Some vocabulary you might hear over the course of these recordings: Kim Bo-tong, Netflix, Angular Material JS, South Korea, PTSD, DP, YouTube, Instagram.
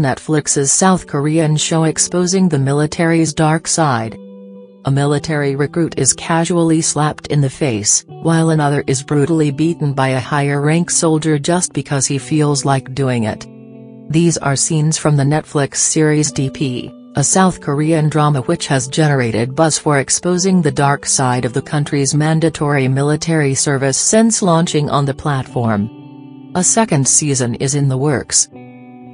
Netflix's South Korean show exposing the military's dark side. A military recruit is casually slapped in the face, while another is brutally beaten by a higher-rank soldier just because he feels like doing it. These are scenes from the Netflix series DP, a South Korean drama which has generated buzz for exposing the dark side of the country's mandatory military service since launching on the platform. A second season is in the works.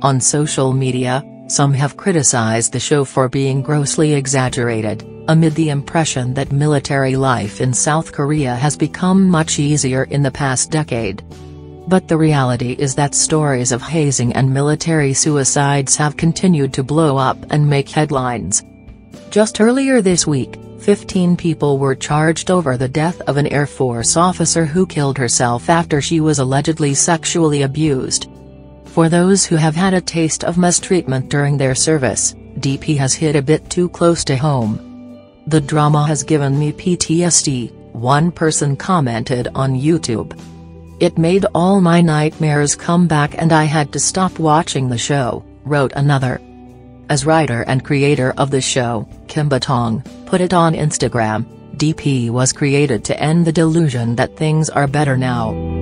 On social media, some have criticized the show for being grossly exaggerated, amid the impression that military life in South Korea has become much easier in the past decade. But the reality is that stories of hazing and military suicides have continued to blow up and make headlines. Just earlier this week, 15 people were charged over the death of an Air Force officer who killed herself after she was allegedly sexually abused. For those who have had a taste of mistreatment during their service, DP has hit a bit too close to home. "The drama has given me PTSD," one person commented on YouTube. "It made all my nightmares come back and I had to stop watching the show," wrote another. As writer and creator of the show, Kim Bo-tong, put it on Instagram, DP was created to end the delusion that things are better now.